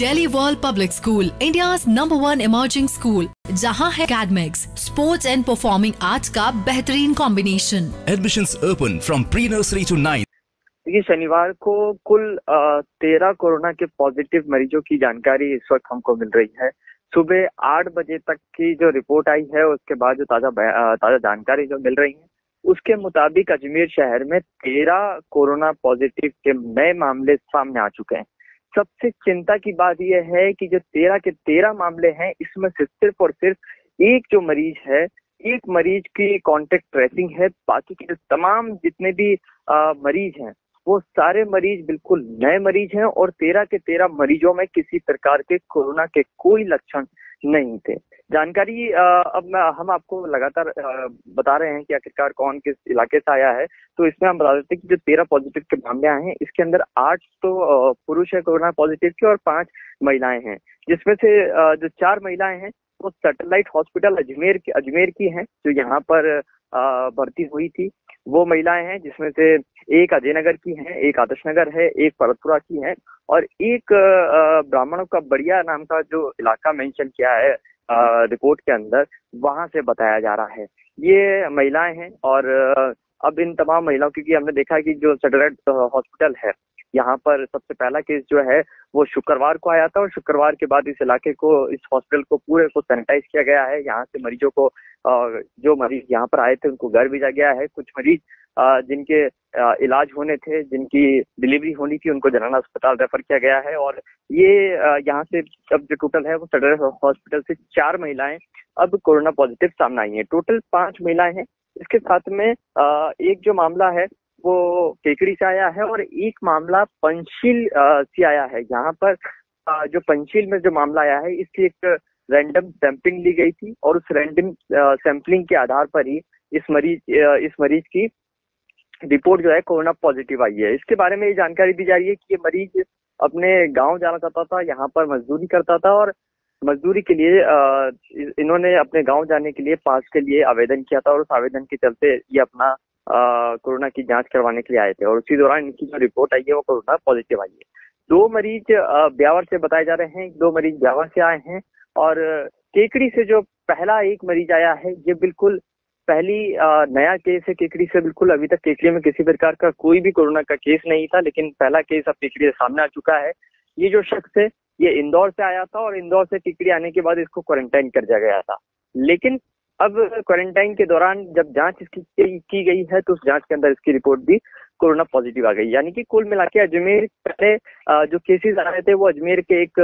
Delhi world public school, India's #1 emerging school, जहां है academics, sports and performing arts का बेहतरीन combination. Admissions open from pre nursery to 9। देखिए, शनिवार को कुल 13 कोरोना के पॉजिटिव मरीजों की जानकारी इस वक्त हमको मिल रही है। सुबह 8 बजे तक की जो रिपोर्ट आई है, उसके बाद जो ताज़ा जानकारी जो मिल रही है उसके मुताबिक अजमेर शहर में 13 कोरोना पॉजिटिव के नए मामले सामने आ चुके हैं। सबसे चिंता की बात यह है कि जो 13 के 13 मामले हैं, इसमें सिर्फ और सिर्फ एक जो मरीज है, एक मरीज की कॉन्टेक्ट ट्रेसिंग है। बाकी के तमाम जितने भी मरीज हैं वो सारे मरीज बिल्कुल नए मरीज हैं और 13 के 13 मरीजों में किसी प्रकार के कोरोना के कोई लक्षण नहीं थे। जानकारी हम आपको लगातार बता रहे हैं कि आखिरकार कौन किस इलाके से आया है, तो इसमें हम बता देते हैं कि जो 13 पॉजिटिव के मामले आए हैं, इसके अंदर 8 तो पुरुष है कोरोना पॉजिटिव के और 5 महिलाएं हैं, जिसमें से जो 4 महिलाएं हैं वो सैटेलाइट हॉस्पिटल अजमेर की हैं, जो यहाँ पर भर्ती हुई थी। वो महिलाएं हैं जिसमें से एक अजयनगर की हैं, एक आदर्श नगर है, एक परबतपुरा की हैं और एक ब्राह्मणों का बढ़िया नाम का जो इलाका मेंशन किया है रिपोर्ट के अंदर, वहां से बताया जा रहा है। ये महिलाएं हैं और अब इन तमाम महिलाओं, क्योंकि हमने देखा कि जो सैटेलाइट हॉस्पिटल है यहाँ पर सबसे पहला केस जो है वो शुक्रवार को आया था और शुक्रवार के बाद इस इलाके को, इस हॉस्पिटल को पूरे को सैनिटाइज किया गया है। यहाँ से मरीजों को, जो मरीज यहाँ पर आए थे उनको घर भेजा गया है। कुछ मरीज जिनके इलाज होने थे, जिनकी डिलीवरी होनी थी, उनको जनाना अस्पताल रेफर किया गया है। और ये यहाँ से अब जो टोटल है वो सदर हॉस्पिटल से 4 महिलाएं अब कोरोना पॉजिटिव सामने आई है। टोटल 5 महिलाएं हैं। इसके साथ में एक जो मामला है वो केकडी से आया है और एक मामला पंचशील से आया है। यहाँ पर जो पंचशील में जो मामला आया है, इसकी एक रैंडम सैंपलिंग ली गई थी और उस रैंडम सैंपलिंग के आधार पर ही इस मरीज की रिपोर्ट जो है कोरोना पॉजिटिव आई है। इसके बारे में ये जानकारी दी जा रही है कि ये मरीज अपने गांव जाना चाहता था, यहाँ पर मजदूरी करता था और मजदूरी के लिए इन्होंने अपने गाँव जाने के लिए पास के लिए आवेदन किया था और उस आवेदन के चलते ये अपना कोरोना की जांच करवाने के लिए आए थे और उसी दौरान इनकी जो रिपोर्ट आई है वो कोरोना पॉजिटिव आई है। 2 मरीज ब्यावर से बताए जा रहे हैं, 2 मरीज ब्यावर से आए हैं और केकड़ी से जो पहला एक मरीज आया है, ये बिल्कुल पहली नया केस है केकड़ी से। बिल्कुल अभी तक केकड़ी में किसी प्रकार का कोई भी कोरोना का केस नहीं था, लेकिन पहला केस अब केकड़ी से सामने आ चुका है। ये जो शख्स है ये इंदौर से आया था और इंदौर से केकड़ी आने के बाद इसको क्वारंटाइन कर दिया गया था, लेकिन अब क्वारंटाइन के दौरान जब जांच इसकी की गई है तो उस जांच के अंदर इसकी रिपोर्ट भी कोरोना पॉजिटिव आ गई। यानी कि कुल मिलाकर अजमेर पहले जो केसेस आ रहे थे वो अजमेर के एक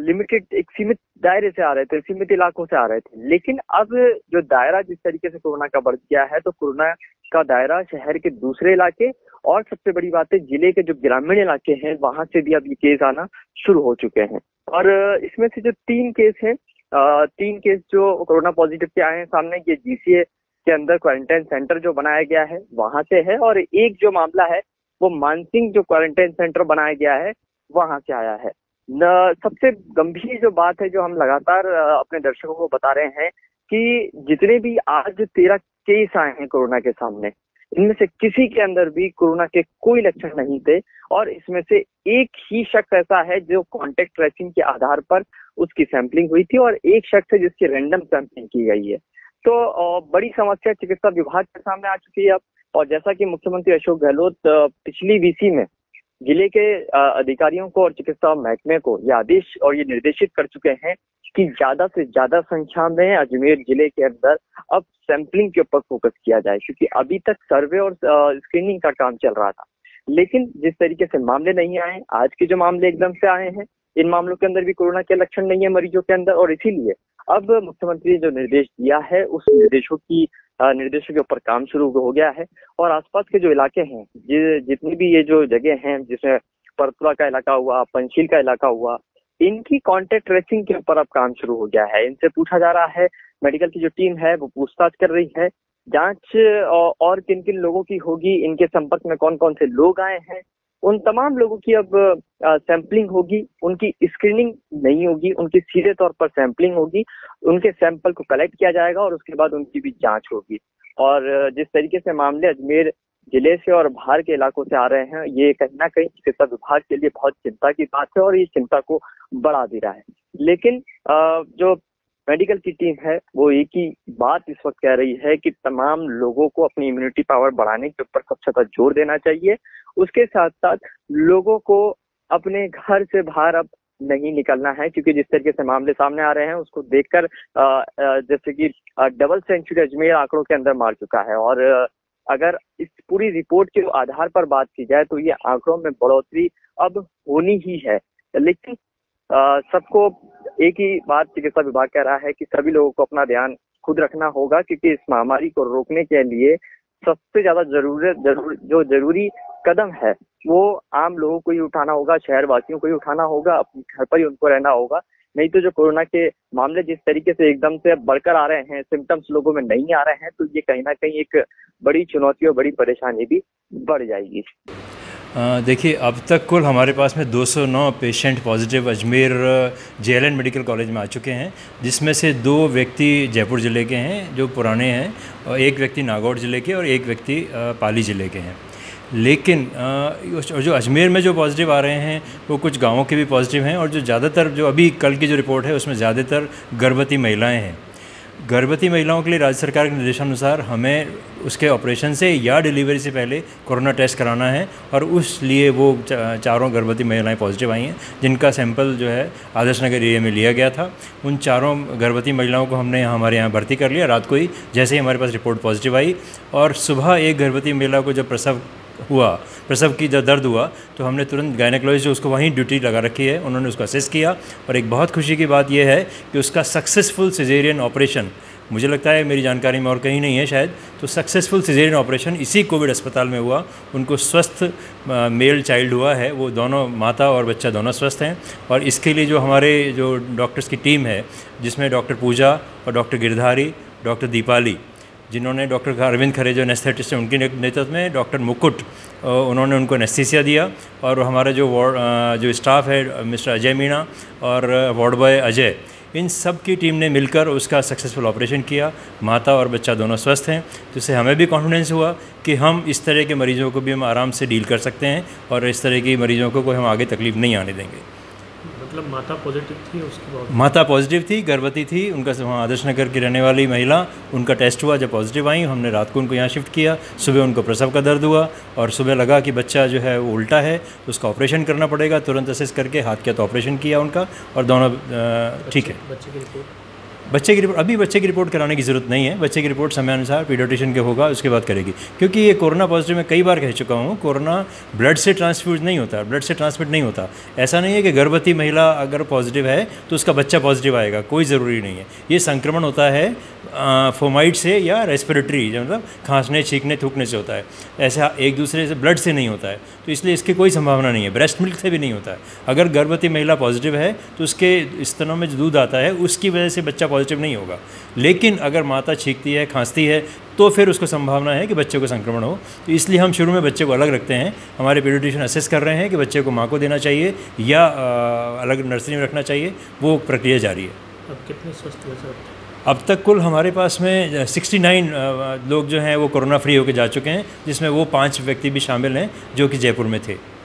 लिमिटेड, एक सीमित दायरे से आ रहे थे, सीमित इलाकों से आ रहे थे, लेकिन अब जो दायरा जिस तरीके से कोरोना का बढ़ गया है तो कोरोना का दायरा शहर के दूसरे इलाके और सबसे बड़ी बात है जिले के जो ग्रामीण इलाके हैं वहां से भी अब ये केस आना शुरू हो चुके हैं। और इसमें से जो 3 केस हैं, 3 केस जो कोरोना पॉजिटिव के आए हैं सामने, ये जीसीए के अंदर क्वारंटाइन सेंटर जो बनाया गया है वहां से है और एक जो मामला है वो मानसिंह जो क्वारंटाइन सेंटर बनाया गया है वहां से आया है। सबसे गंभीर जो बात है जो हम लगातार अपने दर्शकों को बता रहे हैं कि जितने भी आज 13 केस आए हैं कोरोना के सामने, इनमें से किसी के अंदर भी कोरोना के कोई लक्षण नहीं थे और इसमें से एक ही शख्स ऐसा है जो कॉन्टेक्ट ट्रेसिंग के आधार पर उसकी सैंपलिंग हुई थी और एक शख्स है जिसकी रैंडम सैंपलिंग की गई है। तो बड़ी समस्या चिकित्सा विभाग के सामने आ चुकी है अब। और जैसा कि मुख्यमंत्री अशोक गहलोत पिछली वीसी में जिले के अधिकारियों को और चिकित्सा महकमे को ये आदेश और ये निर्देशित कर चुके हैं कि ज्यादा से ज्यादा संख्या में अजमेर जिले के अंदर अब सैंपलिंग के ऊपर फोकस किया जाए, क्योंकि अभी तक सर्वे और स्क्रीनिंग का काम चल रहा था, लेकिन जिस तरीके से मामले नहीं आए, आज के जो मामले एकदम से आए हैं, इन मामलों के अंदर भी कोरोना के लक्षण नहीं है मरीजों के अंदर और इसीलिए अब मुख्यमंत्री ने जो निर्देश दिया है उस निर्देशों के ऊपर काम शुरू हो गया है। और आसपास के जो इलाके हैं, जितनी भी ये जो जगह हैं, जिसमें परतपुरा का इलाका हुआ, पंचशील का इलाका हुआ, इनकी कॉन्टेक्ट ट्रेसिंग के ऊपर अब काम शुरू हो गया है। इनसे पूछा जा रहा है, मेडिकल की जो टीम है वो पूछताछ कर रही है, जांच और किन किन लोगों की होगी, इनके संपर्क में कौन कौन से लोग आए हैं, उन तमाम लोगों की अब सैंपलिंग होगी। उनकी स्क्रीनिंग नहीं होगी, उनकी सीधे तौर पर सैंपलिंग होगी, उनके सैंपल को कलेक्ट किया जाएगा और उसके बाद उनकी भी जांच होगी। और जिस तरीके से मामले अजमेर जिले से और बाहर के इलाकों से आ रहे हैं, ये कहीं ना कहीं चिकित्सा विभाग के लिए बहुत चिंता की बात है और ये चिंता को बढ़ा दे रहा है। लेकिन जो मेडिकल की टीम है वो एक ही बात इस वक्त कह रही है कि तमाम लोगों को अपनी इम्यूनिटी पावर बढ़ाने के ऊपर सबसे ज्यादा जोर देना चाहिए। उसके साथ साथ लोगों को अपने घर से बाहर अब नहीं निकलना है, क्योंकि जिस तरीके से मामले सामने आ रहे हैं उसको देखकर जैसे कि डबल सेंचुरी अजमेर आंकड़ों के अंदर मार चुका है। और अगर इस पूरी रिपोर्ट के आधार पर बात की जाए तो ये आंकड़ों में बढ़ोतरी अब होनी ही है। लेकिन सबको एक ही बात चिकित्सा विभाग कह रहा है कि सभी लोगों को अपना ध्यान खुद रखना होगा, क्योंकि इस महामारी को रोकने के लिए सबसे ज्यादा जरूरी कदम है वो आम लोगों को ही उठाना होगा, शहर वासियों को ही उठाना होगा, अपने घर पर ही उनको रहना होगा। नहीं तो जो कोरोना के मामले जिस तरीके से एकदम से बढ़कर आ रहे हैं, सिम्टम्स लोगों में नहीं आ रहे हैं, तो ये कहीं ना कहीं एक बड़ी चुनौती और बड़ी परेशानी भी बढ़ जाएगी। देखिए, अब तक कुल हमारे पास में 209 patient positive Ajmer JLN medical college में आ चुके हैं, जिसमें से 2 व्यक्ति जयपुर ज़िले के हैं जो पुराने हैं, और 1 व्यक्ति नागौर ज़िले के और 1 व्यक्ति पाली ज़िले के हैं। लेकिन जो अजमेर में जो पॉजिटिव आ रहे हैं वो कुछ गांवों के भी पॉजिटिव हैं, और जो ज़्यादातर जो अभी कल की जो रिपोर्ट है उसमें ज़्यादातर गर्भवती महिलाएं हैं। गर्भवती महिलाओं के लिए राज्य सरकार के निर्देशानुसार हमें उसके ऑपरेशन से या डिलीवरी से पहले कोरोना टेस्ट कराना है, और उस लिए वो चारों गर्भवती महिलाएं पॉजिटिव आई हैं, जिनका सैंपल जो है आदर्श नगर एरिया में लिया गया था। उन चारों गर्भवती महिलाओं को हमने हमारे यहाँ भर्ती कर लिया। रात को ही जैसे ही हमारे पास रिपोर्ट पॉजिटिव आई और सुबह एक गर्भवती महिला को जब प्रसव की जब दर्द हुआ तो हमने तुरंत गायनेकोलॉजिस्ट जो उसको वहीं ड्यूटी लगा रखी है, उन्होंने उसको असेस किया, और एक बहुत खुशी की बात यह है कि उसका सक्सेसफुल सिजेरियन ऑपरेशन, मुझे लगता है मेरी जानकारी में और कहीं नहीं है शायद, तो सक्सेसफुल सिजेरियन ऑपरेशन इसी कोविड अस्पताल में हुआ। उनको स्वस्थ मेल चाइल्ड हुआ है, वो दोनों माता और बच्चा दोनों स्वस्थ हैं। और इसके लिए जो हमारे जो डॉक्टर्स की टीम है, जिसमें डॉक्टर पूजा और डॉक्टर गिरधारी, डॉक्टर दीपाली, जिन्होंने डॉक्टर अरविंद खरे जो एनेस्थेटिस्ट हैं उनके नेतृत्व में, डॉक्टर मुकुट उन्होंने उनको एनेस्थीसिया दिया, और हमारा जो वार्ड जो स्टाफ है मिस्टर अजय मीणा और वार्ड बॉय अजय, इन सब की टीम ने मिलकर उसका सक्सेसफुल ऑपरेशन किया। माता और बच्चा दोनों स्वस्थ हैं, तो इससे हमें भी कॉन्फिडेंस हुआ कि हम इस तरह के मरीज़ों को भी हम आराम से डील कर सकते हैं और इस तरह की मरीज़ों को कोई हम आगे तकलीफ नहीं आने देंगे। मतलब माता पॉजिटिव थी, उसके बाद माता पॉजिटिव थी, गर्भवती थी, उनका वहाँ आदर्श नगर की रहने वाली महिला, उनका टेस्ट हुआ, जब पॉजिटिव आई हमने रात को उनको यहाँ शिफ्ट किया। सुबह उनको प्रसव का दर्द हुआ और सुबह लगा कि बच्चा जो है वो उल्टा है, तो उसका ऑपरेशन करना पड़ेगा। तुरंत असेस करके हाथ का तो ऑपरेशन किया उनका, और दोनों ठीक है। बच्चे की रिपोर्ट कराने की ज़रूरत नहीं है, बच्चे की रिपोर्ट समयानुसार पीडियाट्रिशियन के होगा उसके बाद करेगी, क्योंकि ये कोरोना पॉजिटिव मैं कई बार कह चुका हूँ, कोरोना ब्लड से ट्रांसफ्यूज नहीं होता, ब्लड से ट्रांसमिट नहीं होता। ऐसा नहीं है कि गर्भवती महिला अगर पॉजिटिव है तो उसका बच्चा पॉजिटिव आएगा, कोई ज़रूरी नहीं है। ये संक्रमण होता है फोमाइट से या रेस्पिरेटरी, मतलब खांसने छींकने थूकने से होता है, ऐसा एक दूसरे से ब्लड से नहीं होता है, तो इसलिए इसकी कोई संभावना नहीं है। ब्रेस्ट मिल्क से भी नहीं होता है। अगर गर्भवती महिला पॉजिटिव है तो उसके स्तनों में जो दूध आता है उसकी वजह से बच्चा पॉजिटिव नहीं होगा। लेकिन अगर माता छींकती है, खांसती है, तो फिर उसको संभावना है कि बच्चे को संक्रमण हो, तो इसलिए हम शुरू में बच्चे को अलग रखते हैं। हमारे पीडियाट्रिशियन असेस कर रहे हैं कि बच्चे को माँ को देना चाहिए या अलग नर्सरी में रखना चाहिए, वो प्रक्रिया जारी है। अब कितने स्वस्थ हो सकते हैं? अब तक कुल हमारे पास में 69 लोग जो हैं वो कोरोना फ्री होकर जा चुके हैं, जिसमें वो 5 व्यक्ति भी शामिल हैं जो कि जयपुर में थे।